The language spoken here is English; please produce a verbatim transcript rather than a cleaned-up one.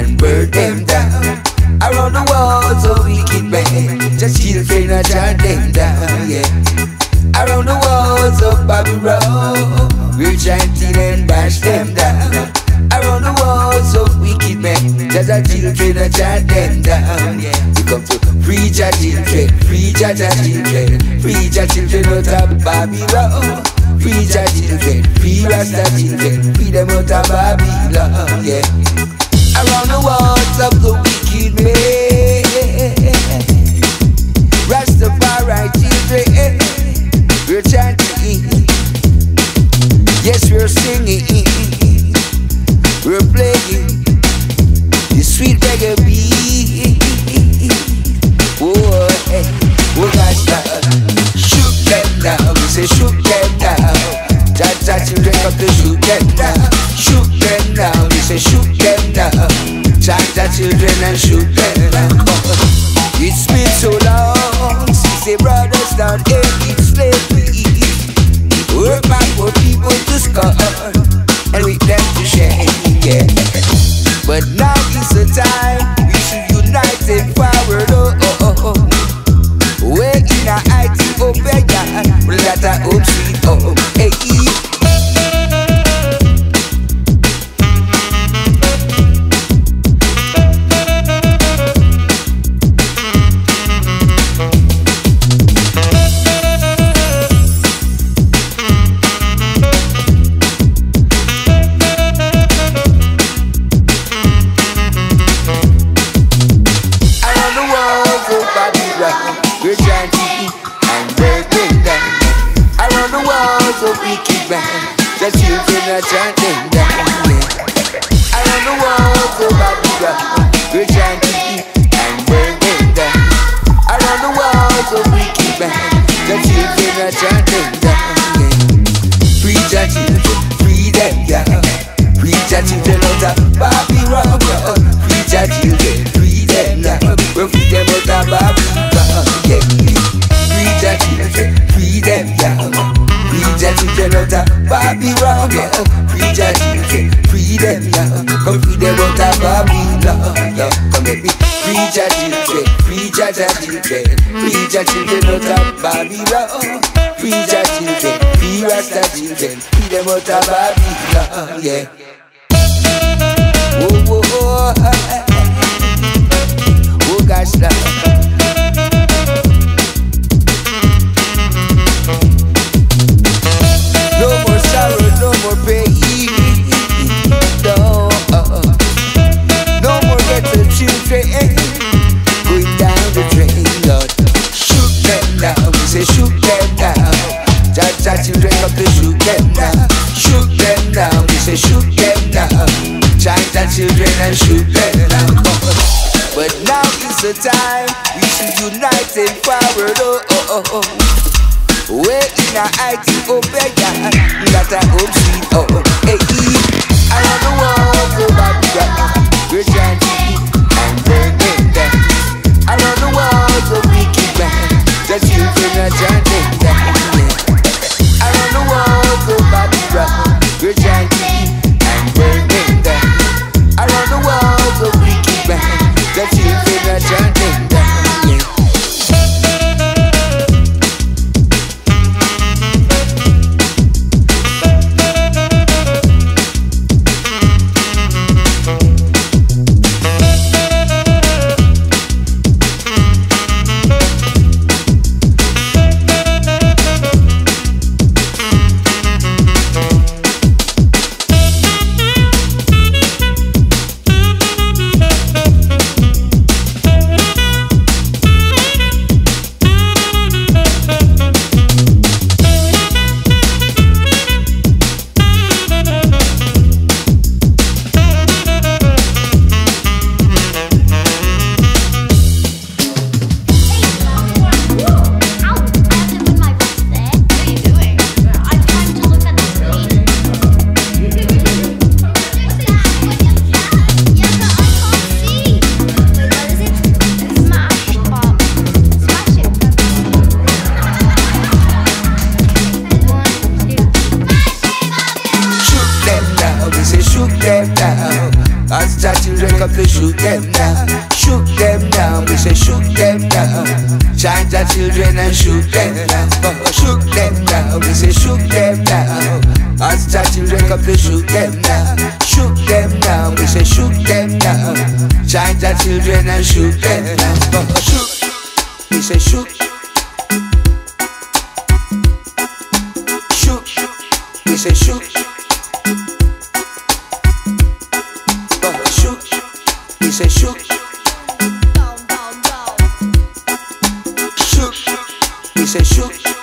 and burn them down. Around the world, so wicked men just kill, can I chant them down, yeah. Around the world, so Babylon, we're chanting and bash them down. Around the world, so wicked men just kill, can I chant them down, yeah. We come to preach our children, preach our children, preach our children out of Babylon. Free the children, free Rasta children, free them out of Babylon, yeah. Around the world of the wicked men, Rastafari children, we're chanting, yes we're singing, we're playing the sweet reggae beat. Oh, hey, oh Rasta, shoot them down, we say shoot them down. That children come to shoot them down, shoot them down. We say shoot them down. Charge the children and shoot them down. It's been so long since they brought us down in slavery. We're back for people to scorn and with them to shame, yeah. But now is the time we should unite and power, oh, oh, oh. We're in our Ethiopia, we're at our own sweet home, hey. We're chanting and breaking down. Around the world, so we keep back. The children are chanting down. Around the world, so Babylon. We're chanting and breaking down. Around the world, so we keep back. The children are chanting down. Free the children, free them down. Free the children out of Babylon. Free the children, free them down. We'll free them out of Babylon. Free them down, free the children out of Babylon. Free the children, free them down. Come free them out of Babylon. Come let me free the children, free the children, free the children out of Babylon. Free the children, free Rasta children, free them out of Babylon. Yeah. Oh, oh, oh, oh, gosh, now. Shoot them down, that's that children come to shoot them down. Shoot them down, we say shoot them down. Charge the children and shoot them down. But now is the time we should unite and power, oh, oh, oh. We're in our Ethiopia, we got our home sweet home, hey. Around the world, go back to God. We're chanting and breaking down. Around the world, go wicked man. The children are chanting down. Around the world, go Babylon. We're chanting and burning down. Around the world, go wicked man. The children are chanting down. children come to shoot them down, shoot them down. We say shoot them down. Charge our children and shoot them down, shoot them down. We say shoot them down. Ask our children come to shoot them down, shoot them down. We say shoot them down. Charge our children and shoot them down, shoot. We say shoot, shoot. We say shoot. We say shoot, shoot. We say shoot.